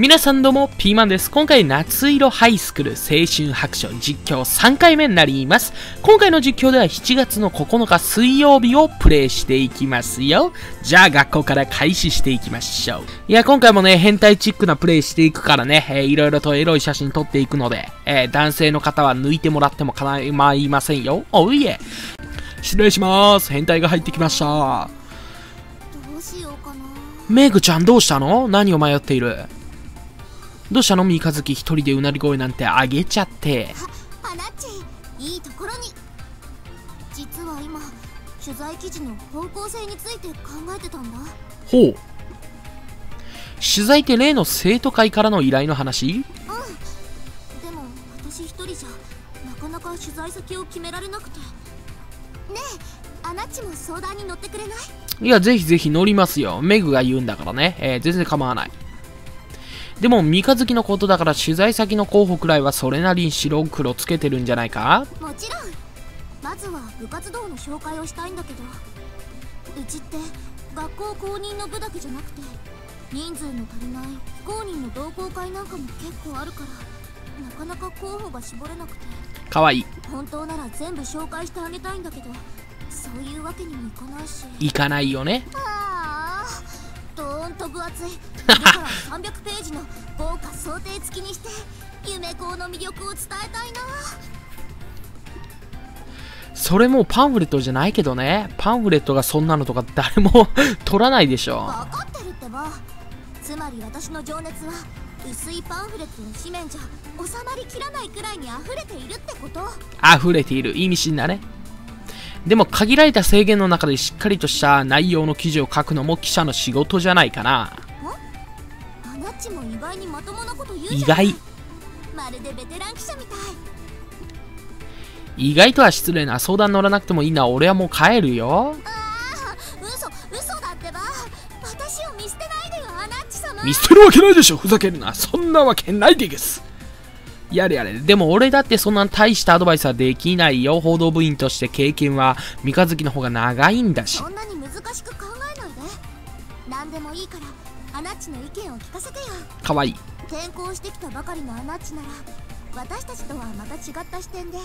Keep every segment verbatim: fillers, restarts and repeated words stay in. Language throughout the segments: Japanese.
皆さんどうもピーマンです。今回夏色ハイスクール青春白書実況さんかいめになります。今回の実況ではしちがつのここのか水曜日をプレイしていきますよ。じゃあ学校から開始していきましょう。いや今回もね変態チックなプレイしていくからね、えー、いろいろとエロい写真撮っていくので、えー、男性の方は抜いてもらっても構いませんよ。おいえ失礼しまーす。変態が入ってきました。どうしようかな。メグちゃんどうしたの？何を迷っている？どうしたの三日月、一人でうなり声なんてあげちゃって。あ、アナッチ、いいところに。実は今取材記事の方向性について考えてたんだ。ほう、取材って例の生徒会からの依頼の話？うん、でも私一人じゃなかなか取材先を決められなくてね。えアナッチも相談に乗ってくれない？いやぜひぜひ乗りますよ。メグが言うんだからね、えー、全然構わない。でも三日月のことだから取材先の候補くらいはそれなりに白黒つけてるんじゃないか？もちろん。まずは部活動の紹介をしたいんだけど、うちって学校公認の部だけじゃなくて人数の足りない非公認の同好会なんかも結構あるからなかなか候補が絞れなくて。かわいい。本当なら全部紹介してあげたいんだけどそういうわけにもいかないし。いかないよね。ああドーンと分厚い。だからさんびゃくページの豪華想定付きにして夢校の魅力を伝えたいな。それもうパンフレットじゃないけどね。パンフレットがそんなのとか誰も取らないでしょ。分かってるってば。つまり私の情熱は薄いパンフレットの紙面じゃ収まりきらないくらいに溢れているってこと。溢れている、意味深だね。でも限られた制限の中でしっかりとした内容の記事を書くのも記者の仕事じゃないかな。アナッチも意外にまともなこと言うじゃない。意外。まるでベテラン記者みたい。意外とは失礼な。相談乗らなくてもいいな。俺はもう帰るよ。ああ、嘘、嘘だってば。私を見捨てないでよ、アナッチ様。見捨てるわけないでしょ。ふざけるな。そんなわけないでげす。やれやれ。でも俺だってそんな大したアドバイスはできないよ。報道部員として経験は三日月の方が長いんだし。そんなに難しく考えないで。何でもいいからアナッチの意見を聞かせてよ。かわいい。転校してきたばかりのアナッチなら私たちとはまた違った視点で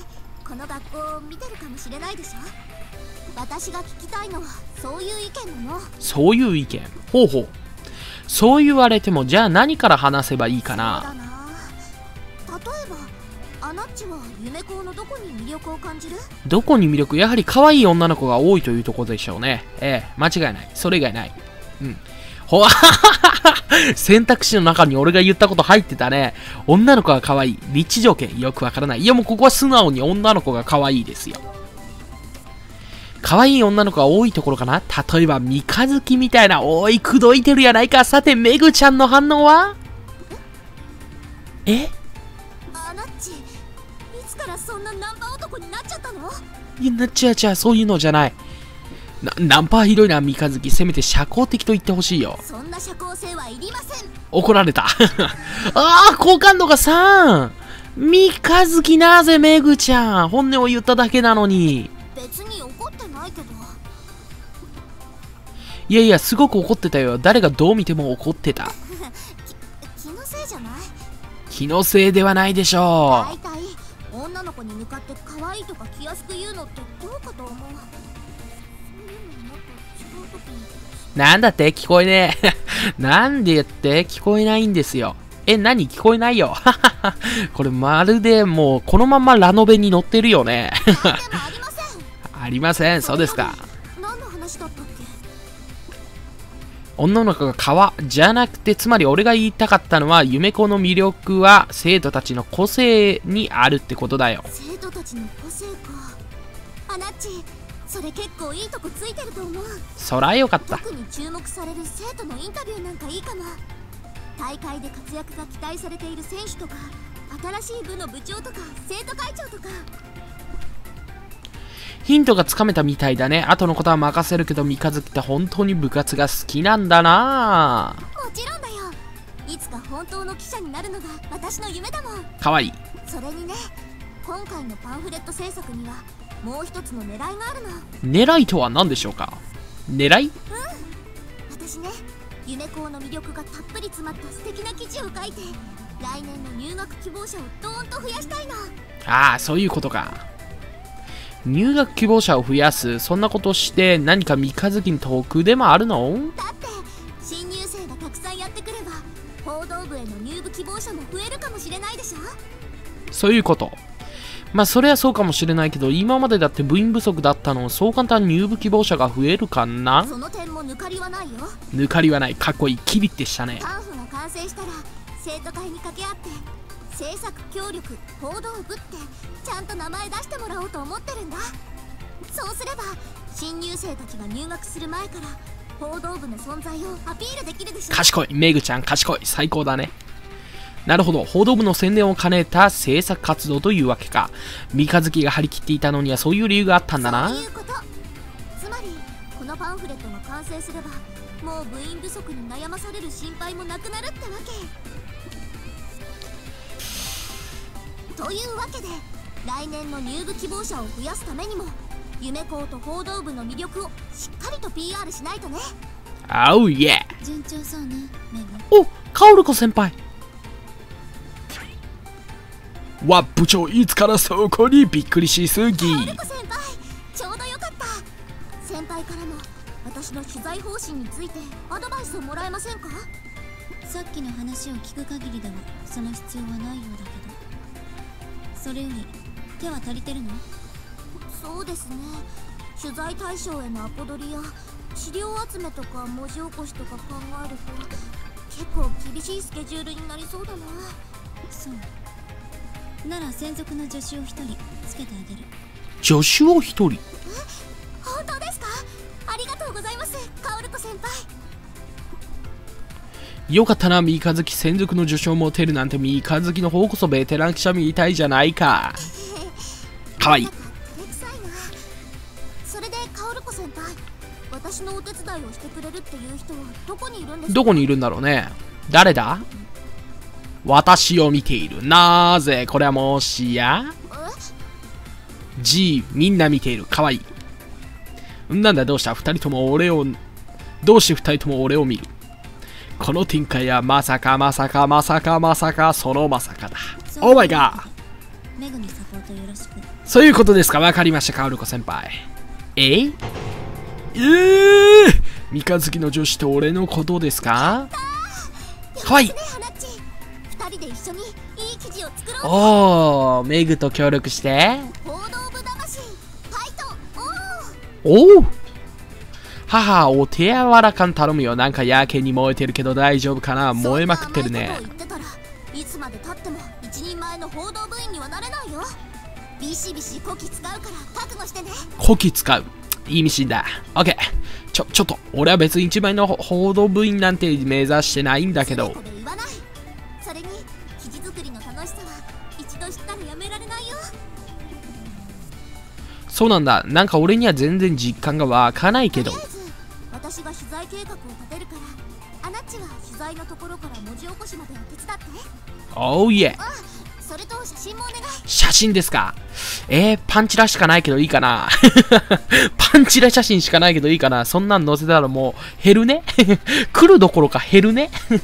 この学校を見てるかもしれないでしょ。私が聞きたいのはそういう意見なの。そういう意見。ほうほう。そう言われてもじゃあ何から話せばいいかな。アナッチは夢校のどこに魅力を感じる？どこに魅力？やはり可愛い女の子が多いというところでしょうね。ええ、間違いない。それ以外ない。うん。ほわ選択肢の中に俺が言ったこと入ってたね。女の子が可愛い。立地条件。よくわからない。いやもうここは素直に女の子が可愛いですよ。可愛い女の子が多いところかな。例えば三日月みたいな。おい、くどいてるやないか。さて、メグちゃんの反応は？え？アナッチ。いつからそんなナンパ男になっちゃったの？いやなっちゃうちゃう、そういうのじゃない。なナンパはひどいな。三日月、せめて社交的と言ってほしいよ。そんな社交性はいりません。怒られたああ好感度がさん。三日月なぜメグちゃん本音を言っただけなのに。別に怒ってないけど。いやいやすごく怒ってたよ。誰がどう見ても怒ってた気のせいじゃない？気のせいではないでしょう。大体女の子に向かって可愛いとか気安く言うのってどうかと思う。なんだって聞こえねえなんでって聞こえないんですよ。え、何聞こえないよこれまるでもうこのままラノベに乗ってるよねありません。そうですか。何の話だったっけ？女の子が川じゃなくて、つまり俺が言いたかったのは夢子の魅力は生徒たちの個性にあるってことだよ。生徒たちの個性か。アナッチそれ結構いいとこついてると思う。そらよかった。特に注目される生徒のインタビューなんかいいかも。大会で活躍が期待されている選手とか新しい部の部長とか生徒会長とか。ヒントがつかめたみたいだね。後のことは任せるけど三日月って本当に部活が好きなんだな。もちろんだよ。いつか本当の記者になるのが私の夢だもん。かわいい。それにね今回のパンフレット制作にはもう一つの狙いがあるの。狙いとは何でしょうか？狙い？うん、私ね夢校の魅力がたっぷり詰まった素敵な記事を書いて、来年の入学希望者をドーンと増やしたいな。ああ、そういうことか。入学希望者を増やす、そんなことして何か三日月に得でもあるの？だって新入生がたくさんやってくれば、報道部への入部希望者も増えるかもしれないでしょ。そういうこと。まあそれはそうかもしれないけど、今までだって部員不足だったのを、そう簡単に入部希望者が増えるかな。その点も抜かりはないよ。抜かりはない。かっこいい。キリってしたね。カンフが完成したら生徒会に掛け合って。制作協力報道部ってちゃんと名前出してもらおうと思ってるんだ。そうすれば新入生たちが入学する前から報道部の存在をアピールできるでしょ。賢いメグちゃん、賢い。最高だね。なるほど、報道部の宣伝を兼ねた制作活動というわけか。三日月が張り切っていたのにはそういう理由があったんだな。そういうこと。つまりこのパンフレットが完成すれば、もう部員不足に悩まされる心配もなくなるってわけ。というわけで、来年の入部希望者を増やすためにも、夢校と報道部の魅力をしっかりと ピーアール しないとね。あういえ。順調そうね、メグ。お、カオルコ先輩。わ、部長、いつからそこにびっくりしすぎ。カオルコ先輩、ちょうどよかった。先輩からも私の取材方針についてアドバイスをもらえませんか？さっきの話を聞く限りではその必要はないようだけど。それより手は足りてるの？そうですね。取材対象へのアポ取りや資料集めとか文字起こしとか考えると結構厳しいスケジュールになりそうだな。そうなら専属の助手を一人つけてあげる。助手を一人？え、本当ですか？ありがとうございます、カオルコ先輩。よかったな、三日月。専属の助手を持てるなんて、三日月の方こそベテラン記者みたいじゃないか。かわいい。それでカオルコ先輩、私のお手伝いをしてくれるっていう人はどこにいるんですか？どこにいるんだろうね。誰だ？私を見ている。なぜこれはもしや？G、みんな見ている。かわいい。なんだ、どうした？二人とも俺を、どうして二人とも俺を見る？この展開はまさかまさかまさかまさかそのまさかだ。オーマイガー。そういうことですか。わかりました、カオルコ先輩。えいえー、三日月の女子と俺のことですか？はい、おお、メグと協力しておお母、お手柔らかに頼むよ。なんかやけに燃えてるけど大丈夫かな？燃えまくってるね。いつまで経っても一人前の報道部員にはなれないよ。ビシビシこき使うから覚悟してね。こき使う。いいミシンだ。オッケー。ちょ、ちょっと、俺は別に一枚の報道部員なんて目指してないんだけど。それに、記事作りの楽しさは一度知ったらやめられないよ。そうなんだ。なんか俺には全然実感が湧かないけど。私が取材計画を立てるから、アナッチは取材のところから文字起こしまでを手伝って。おういえ。それと写真もお願い。写真ですか。えー、パンチラしかないけどいいかな。パンチラ写真しかないけどいいかな。そんなん載せたらもう減るね。来るどころか減るね。よかった。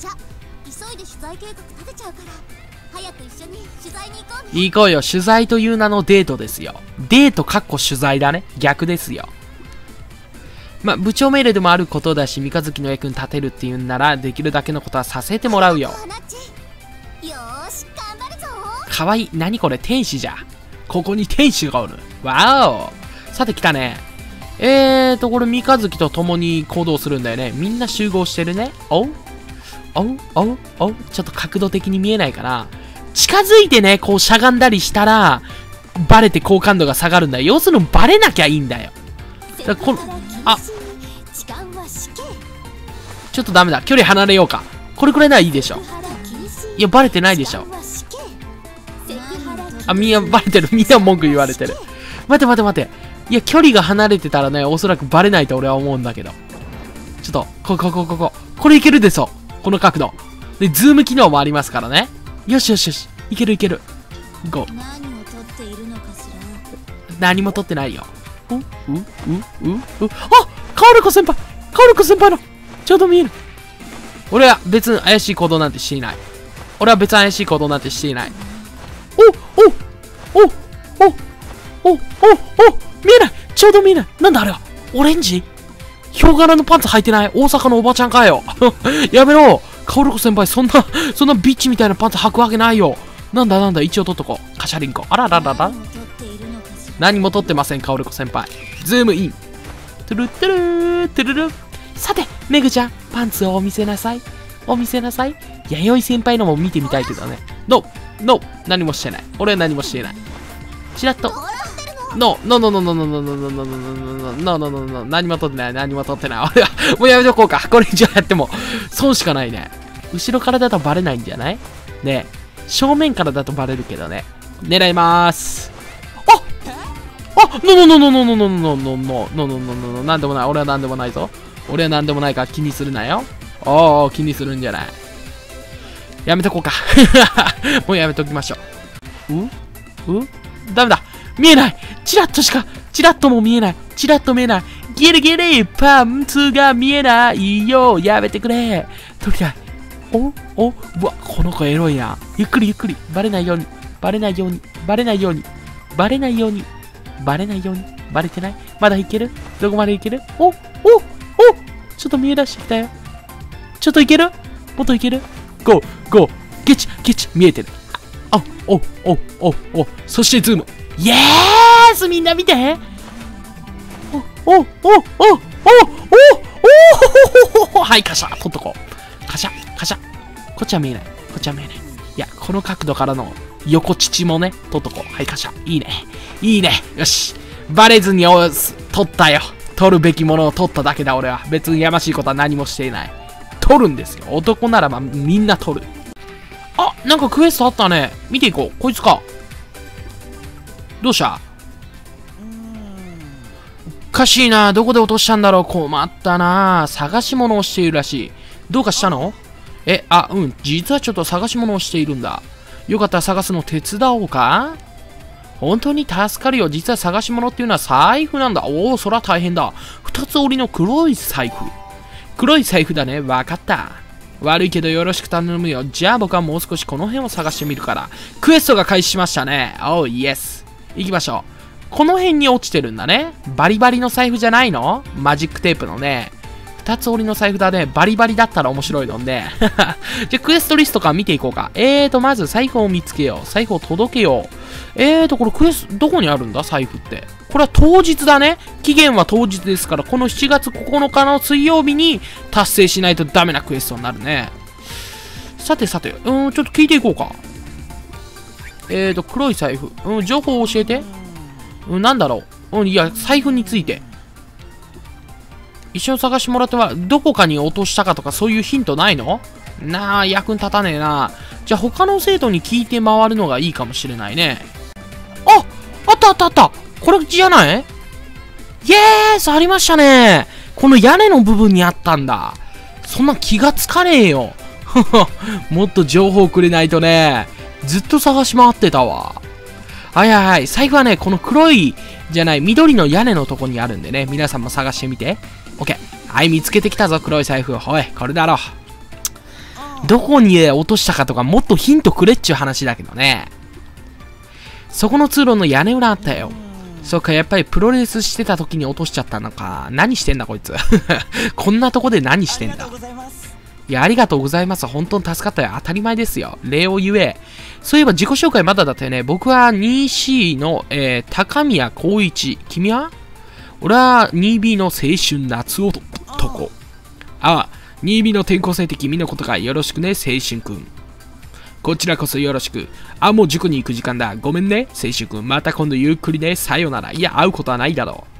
じゃあ急いで取材計画立てちゃうから早く一緒に取材に行こうね。行こうよ。取材という名のデートですよ。デートかっこ取材だね。逆ですよ。まあ、部長命令でもあることだし、三日月の役に立てるっていうんなら、できるだけのことはさせてもらうよ。よーし、頑張るぞ。かわいい。なにこれ、天使じゃ。ここに天使がおる。わお。さて来たね。えーと、これ三日月と共に行動するんだよね。みんな集合してるね。おうおうおうおう。ちょっと角度的に見えないかな。近づいてね、こうしゃがんだりしたら、バレて好感度が下がるんだよ。要するにバレなきゃいいんだよ。だからこの、あ、ちょっとダメだ。距離離れようか。これくらいならいいでしょ。いや、バレてないでしょ。あ、みんなバレてる。みんな文句言われてる。待て待て待て。いや、距離が離れてたらね、おそらくバレないと俺は思うんだけど。ちょっと、こここここ。これいけるでしょ。この角度。で、ズーム機能もありますからね。よしよしよし。いけるいける。ゴー。何も撮ってないよ。うううううあ、カオルコ先輩、カオルコ先輩のちょうど見える。俺は別に怪しい行動なんてしていない。俺は別に怪しい行動なんてしていない。おおおおおおおお、見えない、ちょうど見えない。なんだあれは、オレンジヒョウ柄のパンツ履いてない大阪のおばちゃんかよ。やめろ、カオルコ先輩、そんな、そんなビッチみたいなパンツ履くわけないよ。なんだなんだ、一応取っとこう。カシャリンコ。あらららら。何も取ってません、カオルコ先輩。ズームイン。トゥルトゥルー、トゥルルー。さて、メグちゃん、パンツをお見せなさい。お見せなさい。弥生先輩のも見てみたいけどね。ノー、ノー、何もしてない。俺は何もしてない。ちらっと。ノー、ノーノーノーノーノーノーノーノーノーノーノーノーノーノー、何も取ってない、何も取ってない。俺は、もうやめとこうか。これ以上やっても、損しかないね。後ろからだとバレないんじゃない？ねえ。正面からだとバレるけどね。狙いまーす。ああ、ノノノノノノノノノノノノノノ、なんでもない。俺はなんでもないぞ。俺はなんでもないから気にするなよ。おお、気にするんじゃない。やめとこうか。もうやめときましょう。うう、ダメだ。見えない。チラッとしか、チラッとも見えない。チラッと見えない。ギリギリパンツが見えないよ。やめてくれ。とりあえず。おお、うわ、この子エロいな。ゆっくりゆっくり、バレないように、バレないように、バレないように、バレないように、バレないように、バレてない、まだいける、どこまでいける、おおお、ちょっと見え出してきたよ。ちょっといける、もっといける、ゴーゴー、ゲチゲチ、見えてる。あ、おおおお、そしてズーム、イエース、みんな見て、おおおおおおおお、はい、カシャ、取っとこう。カシャカシャ、こっちは見えない、こっちは見えない。いや、この角度からの横乳もね、取っとこう。はい、カシャ、いいね、いいね、よし、バレずに取ったよ。取るべきものを取っただけだ、俺は。別にやましいことは何もしていない。取るんですよ、男ならばみんな取る。あ、なんかクエストあったね。見ていこう、こいつか。どうした？おかしいな、どこで落としたんだろう、困ったな。探し物をしているらしい。どうかしたの？え、あ、うん、実はちょっと探し物をしているんだ。よかったら探すの手伝おうか？本当に助かるよ。実は探し物っていうのは財布なんだ。おお、そら大変だ。二つ折りの黒い財布。黒い財布だね。わかった。悪いけどよろしく頼むよ。じゃあ僕はもう少しこの辺を探してみるから。クエストが開始しましたね。おう、イエス。行きましょう。この辺に落ちてるんだね。バリバリの財布じゃないの？マジックテープのね。二つ折りの財布だね。バリバリだったら面白いのんで。じゃ、クエストリストから見ていこうか。えーと、まず財布を見つけよう。財布を届けよう。えーと、これクエスト、どこにあるんだ財布って。これは当日だね。期限は当日ですから、このしちがつここのかの水曜日に達成しないとダメなクエストになるね。さてさて、うーん、ちょっと聞いていこうか。えーと、黒い財布。うん、情報を教えて。うん、なんだろう。うん、いや、財布について。一緒に探してもらっては、どこかに落としたかとかそういうヒントないの？なあ、役に立たねえな。じゃあ他の生徒に聞いて回るのがいいかもしれないね。あ、あったあったあった。これじゃない？イエース、ありましたね。この屋根の部分にあったんだ。そんな気がつかねえよ。もっと情報くれないとね。ずっと探し回ってたわ。はいはいはい。財布はね、この黒い、じゃない、緑の屋根のとこにあるんでね。皆さんも探してみて。オッケー。はい、見つけてきたぞ、黒い財布。おい、これだろ。どこに落としたかとか、もっとヒントくれっちゅう話だけどね。そこの通路の屋根裏あったよ。そっか、やっぱりプロレスしてた時に落としちゃったのか。何してんだ、こいつ。こんなとこで何してんだ。いや、ありがとうございます。本当に助かったよ。当たり前ですよ。礼を言え。そういえば自己紹介まだだったよね。僕は ツーシー の、えー、高宮光一。君は？俺は ツービー の青春夏男。ああ、ツービー の転校生って君のことがよろしくね、青春くん。こちらこそよろしく。あ、もう塾に行く時間だ。ごめんね、青春くん。また今度ゆっくりね、さよなら。いや、会うことはないだろう。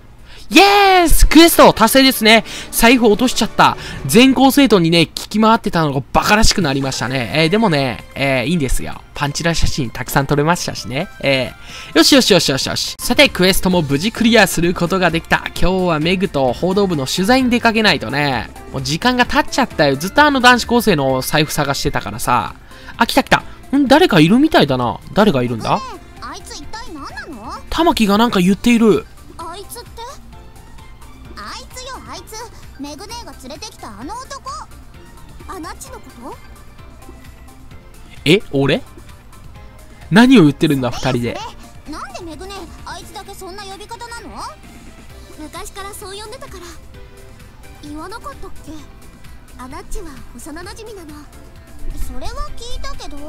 イエース！クエスト達成ですね。財布落としちゃった。全校生徒にね、聞き回ってたのがバカらしくなりましたね。えー、でもね、えー、いいんですよ。パンチラ写真たくさん撮れましたしね。えー、よしよしよしよしよし。さて、クエストも無事クリアすることができた。今日はメグと報道部の取材に出かけないとね。もう時間が経っちゃったよ。ずっとあの男子高生の財布探してたからさ。あ、来た来た。ん、誰かいるみたいだな。誰がいるんだ？ねえ、あいつ一体何なの？玉木がなんか言っている。あいつって？あいつよ、あいつ。メグ姉が連れてきたあの男、あなちのこと？え、俺？何を言ってるんだ二人で。なんでメグ姉あいつだけそんな呼び方なの？昔からそう呼んでたから。言わなかったっけ？あなっちは幼なじみなの。それは聞いたけど、で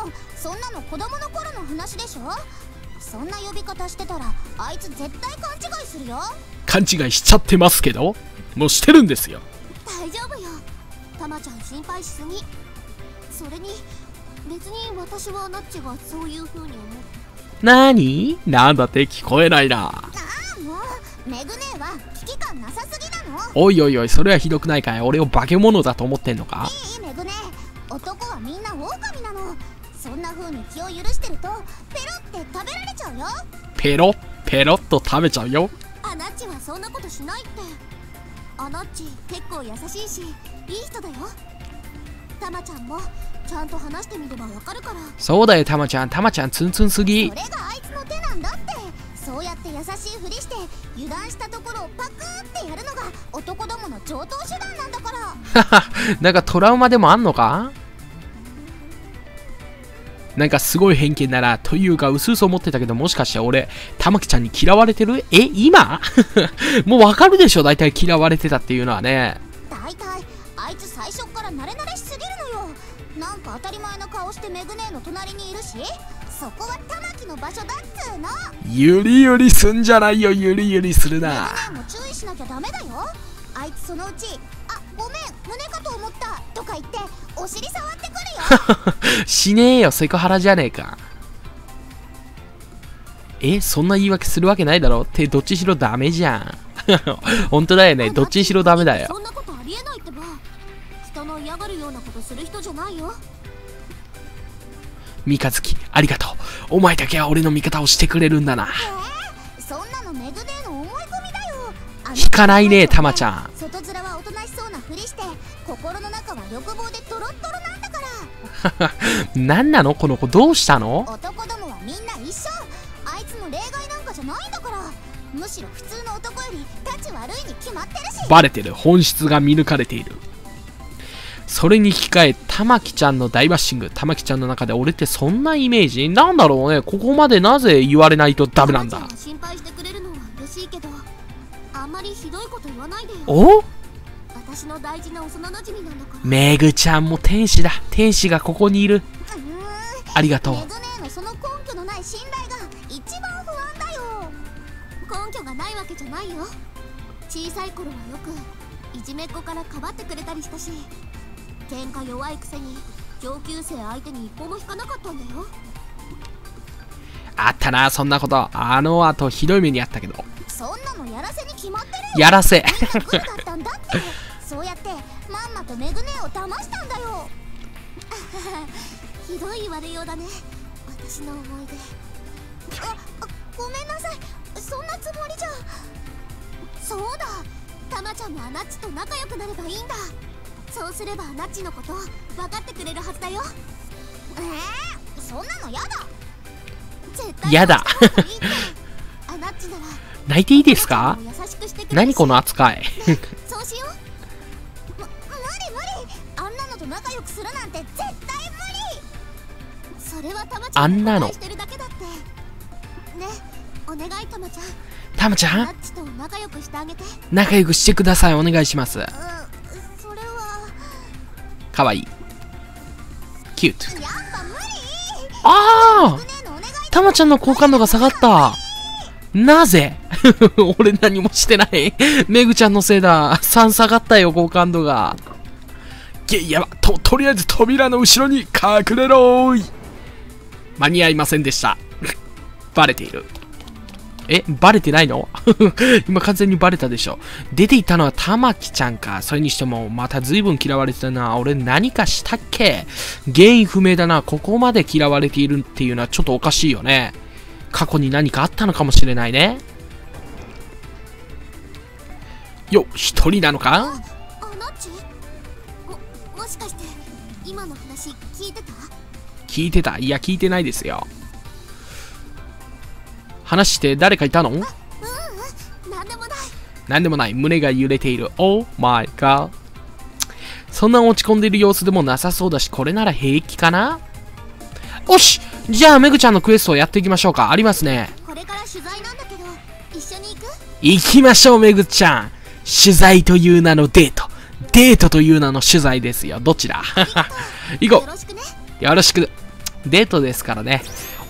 もそんなの子供の頃の話でしょ。そんな呼び方してたらあいつ絶対勘違いするよ。勘違いしちゃってますけど、もうしてるんですよ。大丈夫よ、タマちゃん心配しすぎ。それに別に私はあなっちがそういう風に思う。なーに？なんだって聞こえないな。ああもう、メグ姉は危機感なさすぎなの。おいおいおい、それはひどくないかい。俺を化け物だと思ってんのか。いいメグ姉、男はみんな狼なの。そんな風に気を許してるとペロって食べられちゃうよ。ペロペロっと食べちゃうよ。あなっちはそんなことしないって。あなっち結構優しいしいい人だよ。たまちゃんもちゃんと話してみればわかるから。そうだよたまちゃん、たまちゃんツンツンすぎ。それがあいつの手なんだって。そうやって優しいふりして油断したところをパクってやるのが男どもの常套手段なんだから。なんかトラウマでもあんのか。なんかすごい偏見だな。というか、うすうす思ってたけど、もしかして俺、たまきちゃんに嫌われてる？え、今？もうわかるでしょ、大体嫌われてたっていうのはね。大体、あいつ最初から慣れ慣れしすぎるのよ。なんか当たり前の顔してメグ姉の隣にいるし、そこはたまきの場所だっつうの。ゆりゆりすんじゃないよ、ゆりゆりするな。メグ姉も注意しなきゃダメだよ。あいつそのうち、あ、ごめん、胸かと思ったとか言って、お尻触ってくるよ。しねえよ、セクハラじゃねえか。え、そんな言い訳するわけないだろって、どっちしろダメじゃん。本当だよね、どっちにしろダメだよ。そんなことありえないってば。人の嫌がるようなことする人じゃないよ。三日月、ありがとう。お前だけは俺の味方をしてくれるんだな。えー、そんなのメグネの思い込みだよ。引かないね、たまちゃん。外面はおとなしそうなふりして、心の中は欲望でトロットロなんだから。何なのこの子、どうしたの。男どもはみんな一緒。あいつも例外なんかじゃないんだから。むしろ普通の男よりタチ悪いに決まってるし。バレてる、本質が見抜かれている。それに引き換え、たまきちゃんの大バッシング。たまきちゃんの中で俺ってそんなイメージなんだろうね。ここまでなぜ言われないとダメなんだ。心配してくれるのは嬉しいけど、あんまりひどいこと言わないでよ。お、私の大事な幼馴染なんだから。メグちゃんも天使だ。天使がここにいる。ありがとう。メグ姉のその根拠のない信頼が一番不安だよ。根拠がないわけじゃないよ。小さい頃はよくいじめっ子からかばってくれたりしたし、喧嘩弱いくせに上級生相手に一歩も引かなかったんだよ。あったな、そんなこと。あの後ひどい目にあったけど。そんなのやらせに決まってるよ。やらせ。みんなグルだったんだって。そうやってまんまとメグネを騙したんだよ。ひどい言われようだね、私の思い出。あ、ごめんなさい、そんなつもりじゃ。そうだ、タマちゃんもアナッチと仲良くなればいいんだ。そうすればアナッチのこと分かってくれるはずだよ。えー、そんなのやだ。絶対やだ。アナッチなら泣いていいですか？何この扱い。そうしよう。無理無理、あんなのと仲良くするなんて絶対無理。それはたまちゃんがしてるだけだってね。お願いたまちゃん。たまちゃん、アナッチと仲良くしてあげて。仲良くしてください、お願いします。うん、それはかわいい、キュート。やっぱ無理。ああ、たまちゃんの好感度が下がった。なぜ？俺何もしてない。メグちゃんのせいだ。さん下がったよ、好感度が。いや、やば。と、とりあえず扉の後ろに隠れろーい。間に合いませんでした。バレている。え、バレてないの？今完全にバレたでしょ。出ていたのはたまきちゃんか。それにしても、また随分嫌われてたな。俺何かしたっけ？原因不明だな。ここまで嫌われているっていうのはちょっとおかしいよね。過去に何かあったのかもしれないね。よ、一人なのか？あ、あなっち？も、もしかして今の話聞いてた？聞いてた？いや、聞いてないですよ。話して誰かいたの？うんうん、なんでもない。なんでもない。胸が揺れている。Oh my god。そんな落ち込んでいる様子でもなさそうだし、これなら平気かな?よし!じゃあ、めぐちゃんのクエストをやっていきましょうか。ありますね。これから取材なんだけど、一緒に行く?行きましょう、めぐちゃん。取材という名のデート。デートという名の取材ですよ。どちら行こう。よろしくね。よろしく。デートですからね。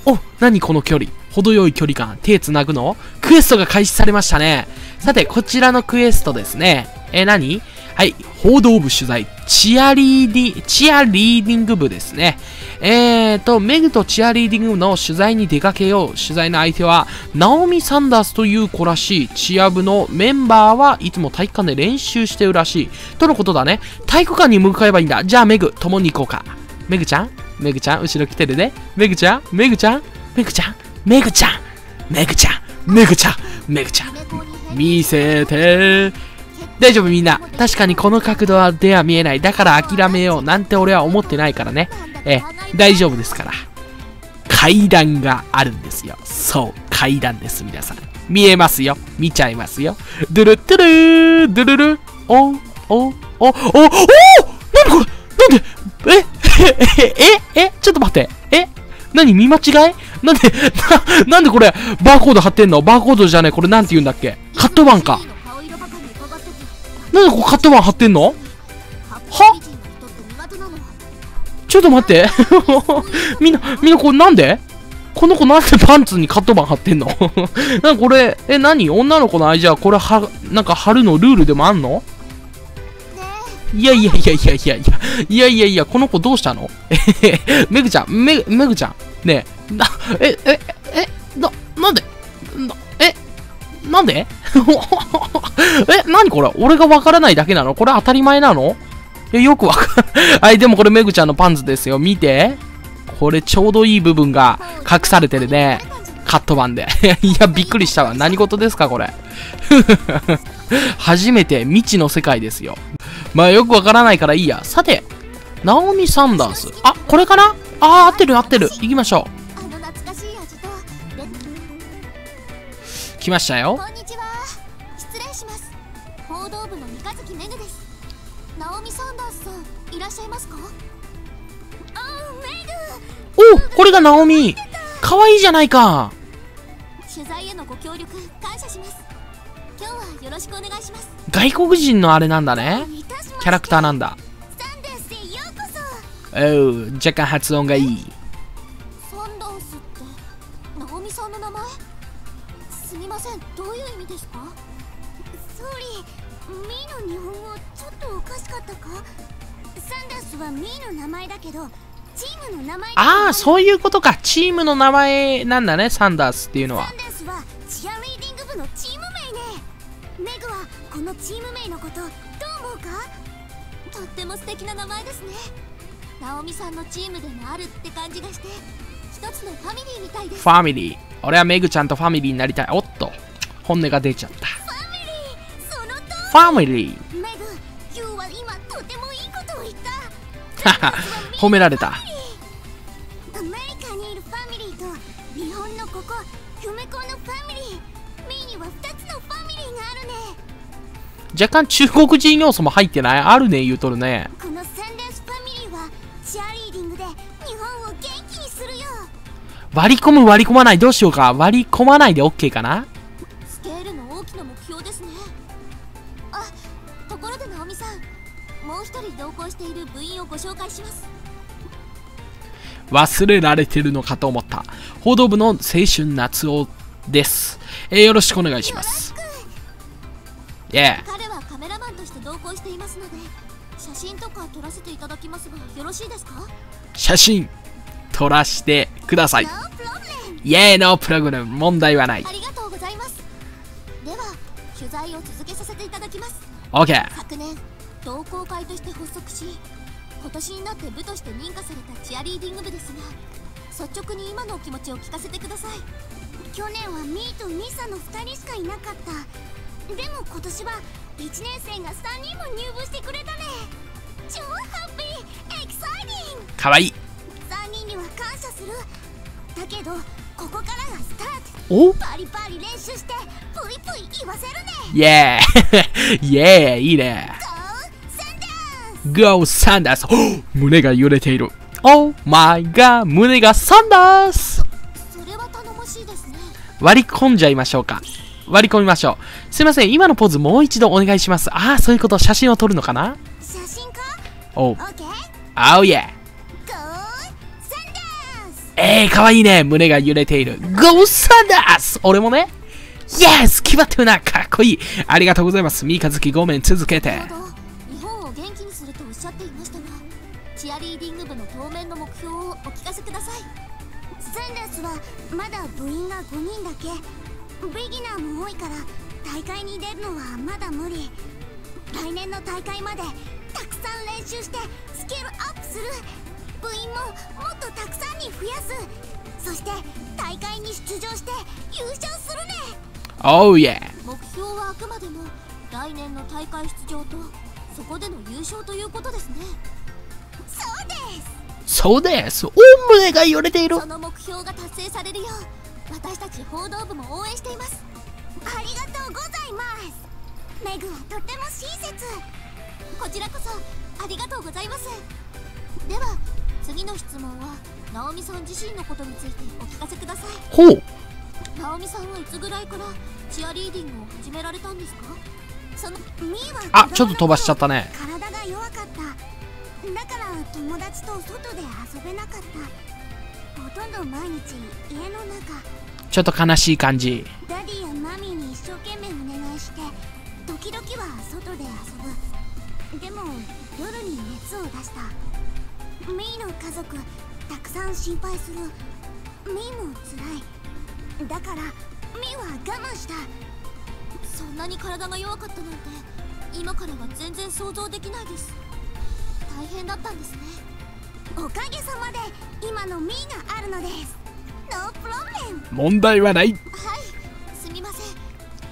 お、何この距離。程よい距離感。手繋ぐの?クエストが開始されましたね。さて、こちらのクエストですね。え、何?はい。報道部取材。チアリーディ、チアリーディング部ですね。えーと、メグとチアリーディング部の取材に出かけよう。取材の相手は、ナオミ・サンダースという子らしい。チア部のメンバーはいつも体育館で練習してるらしい。とのことだね。体育館に向かえばいいんだ。じゃあメグ、共に行こうか。メグちゃんメグちゃん後ろ来てるね。メグちゃんメグちゃんメグちゃんメグちゃんメグちゃんメグちゃんメグちゃん見せて。大丈夫みんな。確かにこの角度では見えない。だから諦めようなんて俺は思ってないからね。え、大丈夫ですから。階段があるんですよ。そう、階段です、皆さん。見えますよ。見ちゃいますよ。ドゥルトゥルードゥルルおおおおおおなんでこれなんでええええちょっと待って。え何見間違いなんで、な、なんでこれ、バーコード貼ってんのバーコードじゃないこれなんて言うんだっけカット版か。なんでここカット版貼ってんのはちょっと待って。みんな、みんなこれなんでこの子なんでパンツにカット版貼ってんのなんかこれ、え、何女の子の愛じゃあこれは、なんか貼るのルールでもあんのいやいやいやいやいやいや、いやいやいや、この子どうしたのめぐちゃん、め、めぐちゃん、ねえ、な、え、え、え、な、なんで、な、え、なんでえ、なにこれ俺がわからないだけなのこれ当たり前なのえ、よくわか、はい、でもこれめぐちゃんのパンツですよ。見て。これちょうどいい部分が隠されてるね。カット版で。いや、びっくりしたわ。何事ですかこれ。初めて未知の世界ですよ。まあよくわからないからいいや。さて、ナオミ・サンダース。あ、これかなあー、合ってる合ってる。行きましょう。来ましたよ。こんにちは。失礼します。報道部の三日月めぐです。ナオミ・サンダースさん、いらっしゃいますかあ、めぐ。お、これがナオミ。かわいいじゃないか。取材へのご協力、感謝します。今日はよろしくお願いします。外国人のあれなんだね。キャラクターなんだ。おう、若干発音がいい。サンダースってナオミさんの名前？すみません、どういう意味ですか？ソーリー、ミーの日本語ちょっとおかしかったか？サンダースはミーの名前だけど、チームの名前。ああ、そういうことか。チームの名前なんだね、サンダースっていうのは。サンダースはチアリーディング部のチーム名ね。メグはこのチーム名のことどう思うか？とっても素敵な名前ですね。ナオミさんのチームでもあるって感じがして、一つのファミリーみたいです。ファミリー。俺はメグちゃんとファミリーになりたい。おっと、本音が出ちゃった。ファミリー、そのとおり。ファミリー。メグ、今日は今とてもいいことを言った。はは、褒められた。アメリカにいるファミリーと日本のここ、フメコのファミリー。ミーには二つのファミリーがあるね。若干中国人要素も入ってない。あるね、言うとるね。割り込む割り込まないどうしようか割り込まないで OK かなスケールの大きな目標ですねあところでナオミさんもう一人同行している部員をご紹介します忘れられてるのかと思った報道部の青春夏男です、えー、よろしくお願いしますイエー彼はカメラマンとして同行していますので写真とか撮らせていただきますがよろしいですか写真取らしてください。イエーイのプログラム問題はない。ありがとうございます。では取材を続けさせていただきます。オッケー。昨年同好会として発足し、今年になって部として認可されたチアリーディング部ですが、率直に今のお気持ちを聞かせてください。去年はミーとミサのふたりしかいなかった。でも今年はいちねん生がさんにんも入部してくれたね。超ハッピー、エキサイティング。かわいい。さんにんには感謝するだけどここからがスタート。おパリパリ練習してプイプイ言わせるね。イエーイエーイ、いいね。Go Sanders。胸が揺れている。Oh my god、胸がサンダース。それは頼もしいですね。割り込んじゃいましょうか。割り込みましょう。すいません、今のポーズもう一度お願いします。ああ、そういうこと、写真を撮るのかな。写真か。おう。あおや。えー、かわいいね。胸が揺れている。Go Sanders！ 俺もね。イエス！決まってるな。かっこいい。ありがとうございます。三日月ごめん続けて。日本を元気にするとおっしゃっていましたが、チアリーディング部の当面の目標をお聞かせください。Sandersはまだ部員がごにんだけ。ビギナーも多いから大会に出るのはまだ無理。来年の大会までたくさん練習してスキルアップする。部員ももっとたくさんに増やす。そして大会に出場して優勝するね。Oh yeah。目標はあくまでも来年の大会出場とそこでの優勝ということですね。そうです。そうです。お胸が揺れている。その目標が達成されるよう私たち報道部も応援しています。ありがとうございます。メグはとっても親切。こちらこそありがとうございます。では。次の質問は、ナオミさん自身のことについてお聞かせください。ほう。ナオミさんはいつぐらいからチアリーディングを始められたんですか？そのミーはあ、ちょっと飛ばしちゃったね。体が弱かった。だから友達と外で遊べなかった。ほとんど毎日家の中。ちょっと悲しい感じ。ダディやマミーに一生懸命お願いして、時々は外で遊ぶ。でも夜に熱を出した。ミーの家族たくさん心配する。ミーもつらい。だからミーは我慢した。そんなに体が弱かったなんて今からは全然想像できないです。大変だったんですね。おかげさまで今のミーがあるのです。ノープロブレム、問題はない。はい、すみませ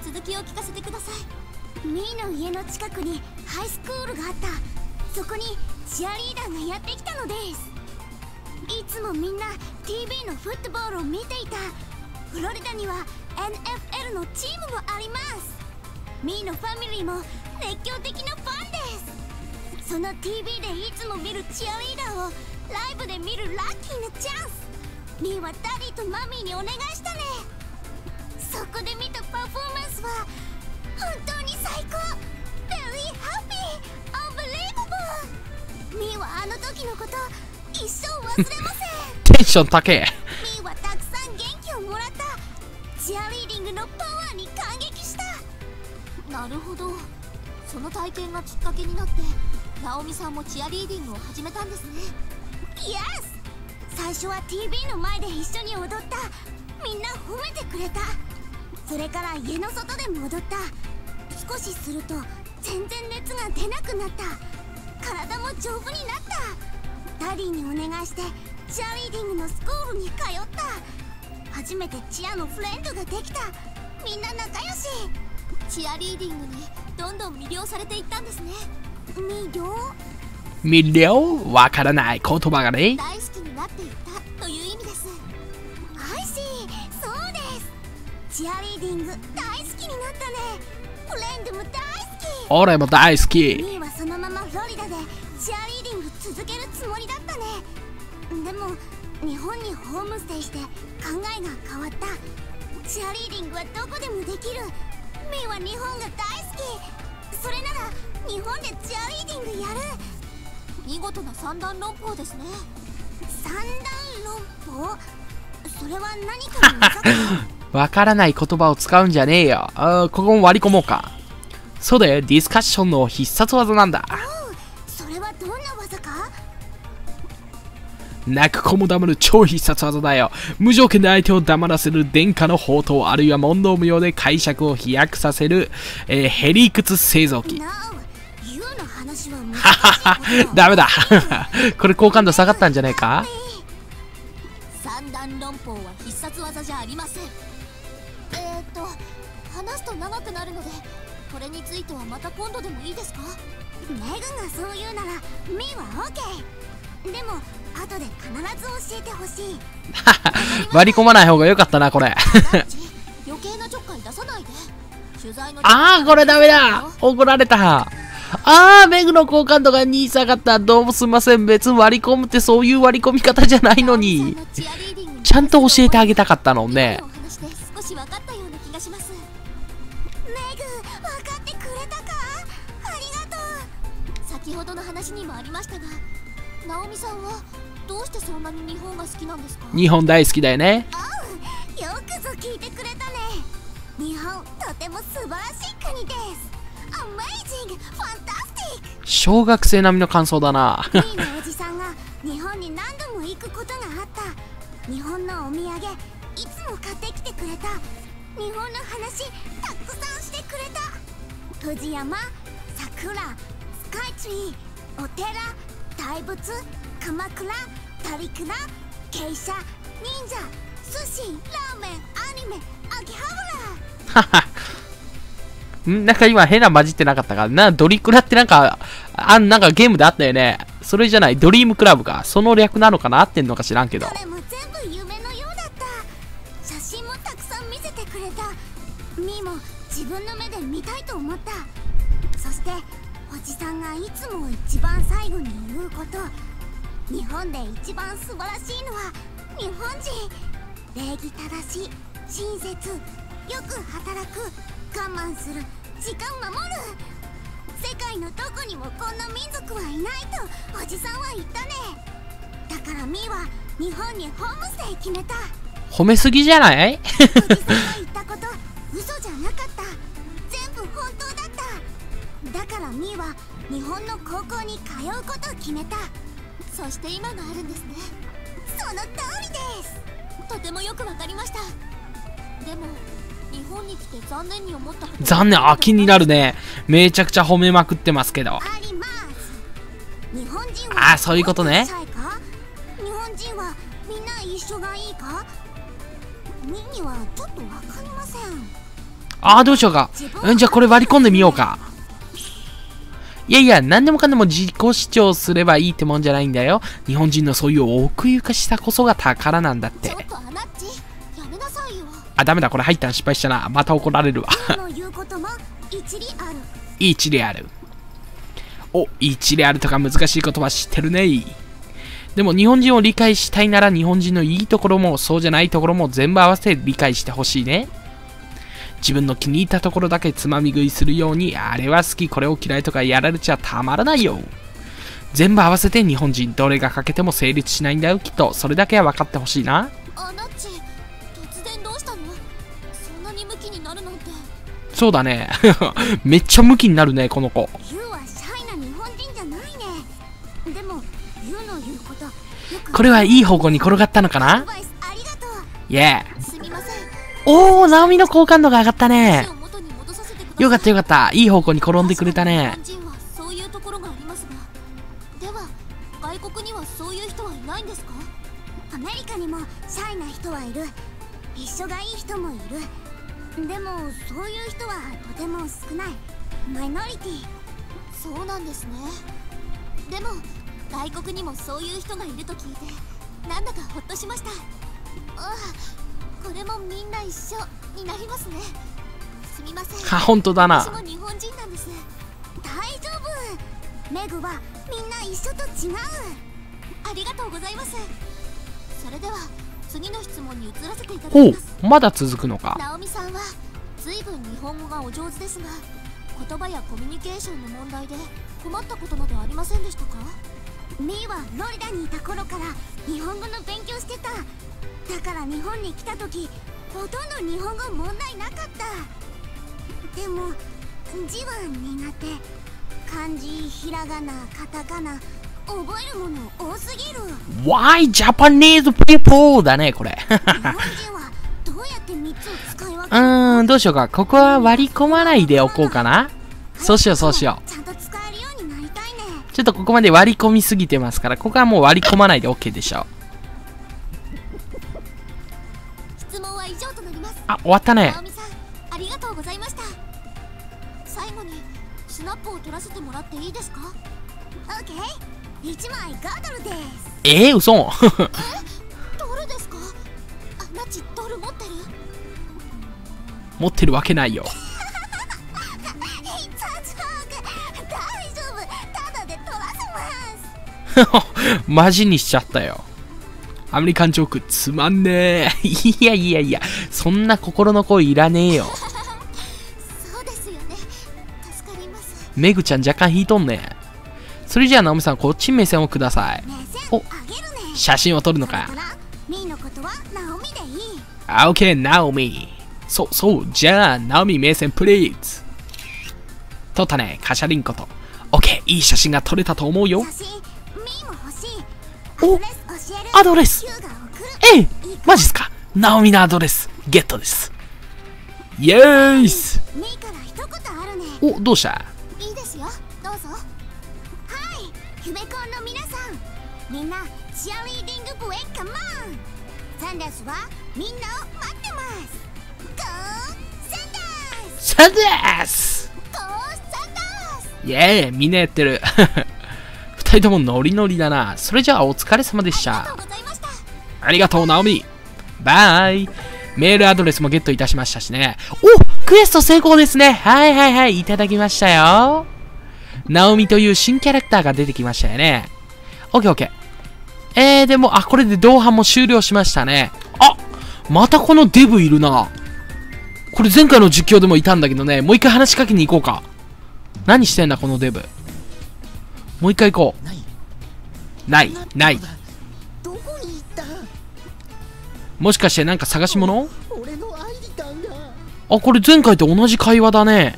ん。続きを聞かせてください。ミーの家の近くにハイスクールがあった。そこにチアリーダーがやってきたのです。いつもみんな ティーブイ のフットボールを見ていた。フロリダには エヌエフエル のチームもあります。ミーのファミリーも熱狂的なファンです。その ティーブイ でいつも見るチアリーダーをライブで見るラッキーなチャンス。ミーはダディとマミーにお願いしたね。そこで見たパフォーマンスは本当に最高。 Very happy!ミーはあの時のこと一生忘れません。テンション高え。ミーはたくさん元気をもらった。チアリーディングのパワーに感激した。なるほど。その体験がきっかけになってナオミさんもチアリーディングを始めたんですね。イエス。最初は ティーブイ の前で一緒に踊った。みんな褒めてくれた。それから家の外でも踊った。少しすると全然熱が出なくなった。体も丈夫になった。ダディにお願いしてチアリーディングのスクールに通った。初めてチアのフレンドができた。みんな仲良し。チアリーディングにどんどん魅了されていったんですね。魅了魅了わからない言葉がね。大好きになっていったという意味です。アイシー、そうです。チアリーディング大好きになったね。フレンドも大好き。俺も大好き。そのままフロリダでチアリーディング続けるつもりだったね。でも日本にホームステイして考えが変わった。チアリーディングはどこでもできる。ミーは日本が大好き。それなら日本でチアリーディングやる。見事な三段論法ですね。三段論法、それは何かわからない言葉を使うんじゃねえよ。あ、ここも割り込もうか。そうだよ、ディスカッションの必殺技なんだ。それはどんな技か？泣く子も黙る超必殺技だよ。無条件で相手を黙らせる殿下の宝刀、あるいは問答無用で解釈を飛躍させる、えー、ヘリクツ製造機。ダメだ。これ好感度下がったんじゃないか？三段論法は必殺技じゃありません。えっと、話すと長くなるのでこれについてはまた今度でもいいですか？メグがそう言うならミーはオッケー。でも後で必ず教えてほしい。割り込まない方が良かったなこれ。余計なちょっかい出さないで。取材のああこれダメだ、怒られた。あー、メグの好感度がに下がった。どうもすいません。別に割り込むってそういう割り込み方じゃないのに。ちゃんと教えてあげたかったのね。先ほどの話にもありましたが、ナオミさんはどうしてそんなに日本が好きなんですか？日本大好きだよね。おう、よくぞ聞いてくれたね。日本とても素晴らしい国です。小学生並みの感想だな。リーのおじさんが日本に何度も行くことがあった。日本のお土産いつも買ってきてくれた。日本の話たくさんしてくれた。富士山、桜、スカイツリー、お寺、大仏、鎌倉、タリクナ、傾斜、忍者、寿司、ラーメン、アニメ、秋葉原。ははなんか今変な混じってなかったかな。ドリクラってなんか、あん、なんかゲームであったよね。それじゃない、ドリームクラブか。その略なのかな、合ってんのか知らんけど。どれも全部夢のようだった。写真もたくさん見せてくれた。ミーも自分の目で見たいと思った。そして、おじさんがいつも一番最後に言うこと。日本で一番素晴らしいのは日本人。礼儀正しい、親切、よく働く。我慢する、時間守る。世界のどこにもこんな民族はいないとおじさんは言ったね。だからミーは日本にホームステイ決めた。褒めすぎじゃない？おじさんが言ったこと嘘じゃなかった。全部本当だった。だからミーは日本の高校に通うことを決めた。そして今があるんですね。その通りです。とてもよくわかりました。でも日本に来て残念に思ったこと。残念、あ、気になるね。めちゃくちゃ褒めまくってますけど。ああ、そういうことね。日本人はみんな一緒がいいか？ミニはちょっとわかりません。ああ、どうしようか。うん、じゃあこれ割り込んでみようか。いやいや、何でもかんでも自己主張すればいいってもんじゃないんだよ。日本人のそういう奥ゆかしさこそが宝なんだって。あ、ダメだ、これ入ったら失敗したな。また怒られるわ。一理ある。お、一理あるとか難しい言葉知ってるね。でも日本人を理解したいなら日本人のいいところもそうじゃないところも全部合わせて理解してほしいね。自分の気に入ったところだけつまみ食いするように、あれは好きこれを嫌いとかやられちゃたまらないよ。全部合わせて日本人、どれが欠けても成立しないんだよきっと。それだけは分かってほしいな。そうだね。めっちゃムキになるねこの子。ユウはシャイな日本人じゃないね。でもユウの言うこと。これはいい方向に転がったのかな？イエー。おー、ナオミの好感度が上がったね。よかったよかった。いい方向に転んでくれたね。では外国にはそういう人はいないんですか？アメリカにもシャイな人はいる。一緒がいい人もいる。でもそういう人はとても少ない。マイノリティ。そうなんですね。でも外国にもそういう人がいると聞いてなんだかほっとしました。ああ、これもみんな一緒になりますね。すみません。は、本当だな。私も日本人なんです。大丈夫。メグはみんな一緒と違う。ありがとうございます。それでは次の質問に移らせていただきます。お、まだ続くのか。ナオミさんは随分日本語がお上手ですが、言葉やコミュニケーションの問題で困ったことなどありませんでしたか？ミーはノリダにいた頃から日本語の勉強してた。だから日本に来た時ほとんど日本語問題なかった。でも字は苦手。漢字、ひらがな、カタカナ覚えるもの多すぎる。Why Japanese people だねこれ。うーん、どうしようか。ここは割り込まないでおこうかな。そうしようそうしよう。ちょっとここまで割り込みすぎてますから、ここはもう割り込まないで OK でしょ。質問は以上となります。あ、終わったね。ありがとうございました。最後にスナップを取らせてもらっていいですか？ OK。いちまいガードルです。えー、嘘え、ドルですか？あ、マチドル持ってる？持ってるわけないよ。マジにしちゃったよ。アメリカンジョークつまんねえ。いやいやいや、そんな心の声いらねえよ。そうですよね。助かります。メグちゃん若干引いとんね。それじゃあナオミさん、こっち目線をください。お、写真を撮るのか。あ、オッケー、ナオミ。そうそう、じゃあナオミ目線プリーズ。撮ったね、カシャリンコと。オッケー、いい写真が撮れたと思うよ。お、アドレス、えい、マジっすか？ナオミのアドレスゲットです。イエーイス。お、どうした？いいですよ、どうぞ。はい、ユメコンの皆さん、みんなチアリーディング部へカモン。サンダースはみんなを待ってます。ゴーサンダース、ゴーサンダース、イエーイ。みんなやってる。二人ともノリノリだな。それじゃあお疲れ様でした。ありがとうナオミ。バイ。メールアドレスもゲットいたしましたしね。お、クエスト成功ですね。はいはいはい、いただきましたよ。ナオミという新キャラクターが出てきましたよね。オッケーオッケー。えー、でも、あ、これで同伴も終了しましたね。あ、またこのデブいるな。これ前回の実況でもいたんだけどね、もう一回話しかけに行こうか。何してんだこのデブ。もう一回行こう。ないない。もしかしてなんか探し物？あ、これ前回と同じ会話だね。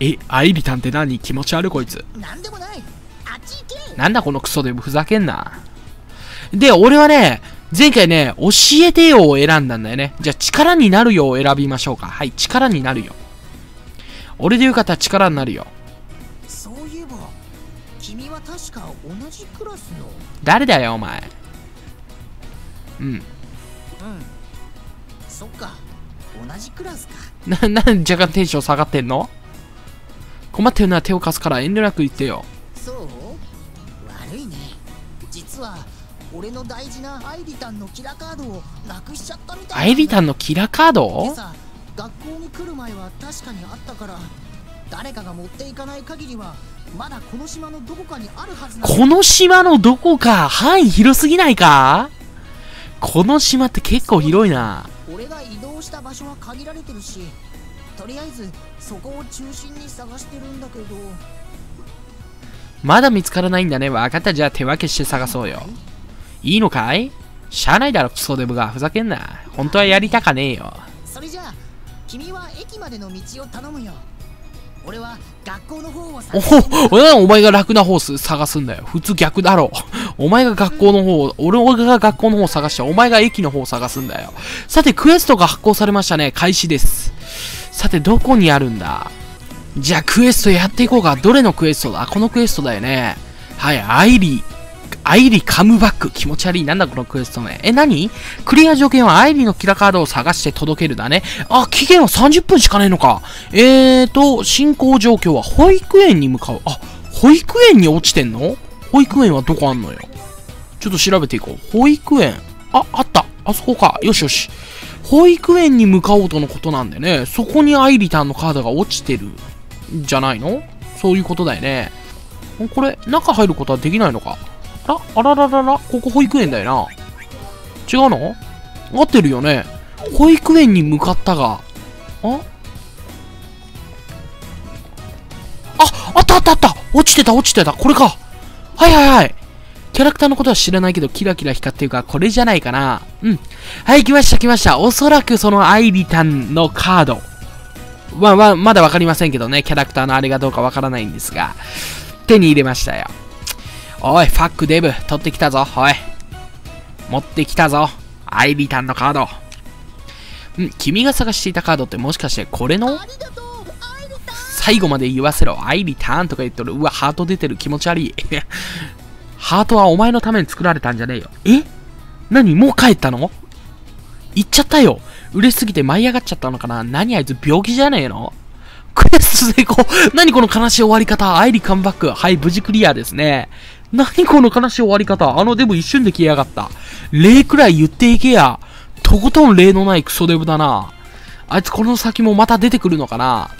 え、アイリタンって何？気持ち悪いこいつ。なんだこのクソデブ、ふざけんな。で、俺はね、前回ね、教えてよを選んだんだよね。じゃあ力になるよを選びましょうか。はい、力になるよ。俺で言う方は力になるよ。確か同じクラスの誰だよお前。うんうん、そっか、同じクラスか。な、なん若干テンション下がってんの？困ってるなら手を貸すから遠慮なく言ってよ。そう、悪いね。実は俺の大事なアイリタンのキラカードをなくしちゃったみたいな。アイリタンのキラカード？今朝学校に来る前は確かにあったから、誰かが持っていかない限りはまだこの島のどこかにあるはず。この島のどこか、範囲広すぎないか？この島って結構広いな。俺が移動した場所は限られてるし、とりあえずそこを中心に探してるんだけど。まだ見つからないんだね。わかった、じゃあ手分けして探そうよ。いいのかい？しゃあないだろクソデブが、ふざけんな。本当はやりたかねえよ。それじゃあ君は駅までの道を頼むよ。俺は学校の方を探す。おお前が楽な方探すんだよ。普通逆だろ。お前が学校の方を、俺が学校の方を探して、お前が駅の方を探すんだよ。さて、クエストが発行されましたね。開始です。さて、どこにあるんだ？じゃあ、クエストやっていこうか。どれのクエストだ？このクエストだよね。はい、アイリ、アイリカムバック。気持ち悪い。なんだこのクエストね。え、何？クリア条件はアイリのキラカードを探して届けるだね。あ、期限はさんじゅっぷんしかないのか。えーと、進行状況は保育園に向かう。あ、保育園に落ちてんの？保育園はどこあんのよ。ちょっと調べていこう。保育園。あ、あった。あそこか。よしよし。保育園に向かおうとのことなんでね。そこにアイリターンのカードが落ちてる。じゃないの？そういうことだよね。これ、中入ることはできないのか。あらららら、ここ保育園だよな。違うの？合ってるよね。保育園に向かったが、ああ、あったあったあった、落ちてた落ちてた、これか。はいはいはい。キャラクターのことは知らないけど、キラキラ光ってるから、これじゃないかな。うん。はい、来ました来ました。おそらくそのアイリタンのカード。まあまあ、まだわかりませんけどね。キャラクターのあれがどうかわからないんですが、手に入れましたよ。おい、ファックデブ、取ってきたぞ、おい。持ってきたぞ、アイリタンのカード。うん、君が探していたカードってもしかしてこれの？最後まで言わせろ、アイリタンとか言っとる。うわ、ハート出てる、気持ち悪い。ハートはお前のために作られたんじゃねえよ。え？何、もう帰ったの？行っちゃったよ。嬉しすぎて舞い上がっちゃったのかな。何あいつ、病気じゃねえの？クエスト成功。何この悲しい終わり方。アイリカムバック。はい、無事クリアですね。何この悲しい終わり方。あのデブ一瞬で消えやがった。礼くらい言っていけや。とことん礼のないクソデブだな。あいつこの先もまた出てくるのかな。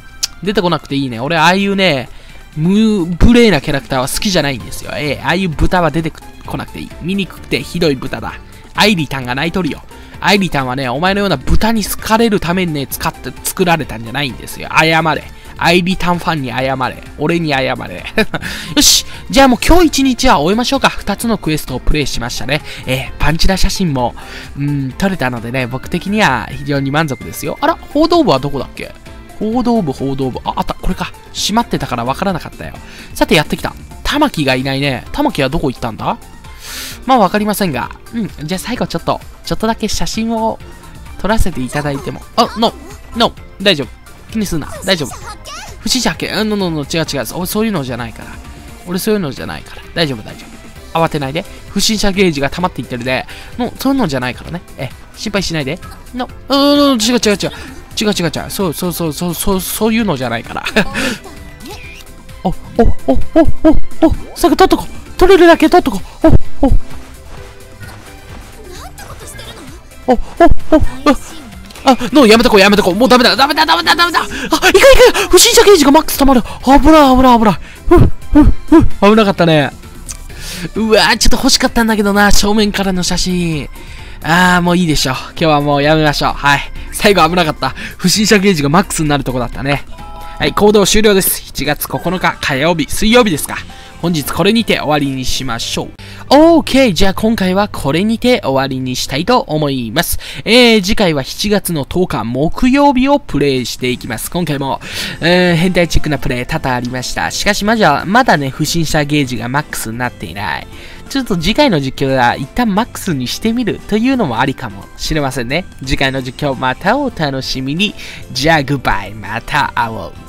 出てこなくていいね。俺、ああいうね、無、無礼なキャラクターは好きじゃないんですよ。ええ、ああいう豚は出てこなくていい。醜くてひどい豚だ。アイリタンが泣いとるよ。アイリタンはね、お前のような豚に好かれるためにね、使って作られたんじゃないんですよ。謝れ。アイリタンファンに謝れ。俺に謝れ。よし。じゃあもう今日一日は終えましょうか。二つのクエストをプレイしましたね。えー、パンチラ写真も、うん、撮れたのでね、僕的には非常に満足ですよ。あら、報道部はどこだっけ？報道部、報道部。あ、あった。これか。閉まってたからわからなかったよ。さて、やってきた。玉木がいないね。玉木はどこ行ったんだ？まあわかりませんが。うん。じゃあ最後ちょっと、ちょっとだけ写真を撮らせていただいても。あ、ノー、ノー、大丈夫。気にすんな。大丈夫。不審者発見。うん、ノーノー、違う違う。俺そういうのじゃないから。俺そういうのじゃないから。大丈夫、大丈夫。慌てないで。不審者ゲージが溜まっていってるで。もう、そういうのじゃないからね。え、心配しないで。ノー、うん、違う違う違う。違う違う違う。そうそうそうそうそうそういうのじゃないから。おおおおおおさく取っとこ。取れるだけ取っとこ。おお。おおお。あ、のやめとこうやめとこう。もうダメだダメだダメだダメだ。あ、いくいく。不審者ゲージがマックス溜まる。危ない危ない危ない。ふっふっふ。危なかったね。うわー、ちょっと欲しかったんだけどな、正面からの写真。あー、もういいでしょ。今日はもうやめましょう。はい。最後危なかった。不審者ゲージがマックスになるとこだったね。はい、行動終了です。しちがつここのか火曜日、水曜日ですか。本日これにて終わりにしましょう。OK! じゃあ今回はこれにて終わりにしたいと思います。えー、次回はしちがつのとおか木曜日をプレイしていきます。今回も、えー、変態チックなプレイ多々ありました。しかしまだ、まだね、不審者ゲージがマックスになっていない。ちょっと次回の実況は一旦マックスにしてみるというのもありかもしれませんね。次回の実況またお楽しみに。じゃあグッバイ、また会おう。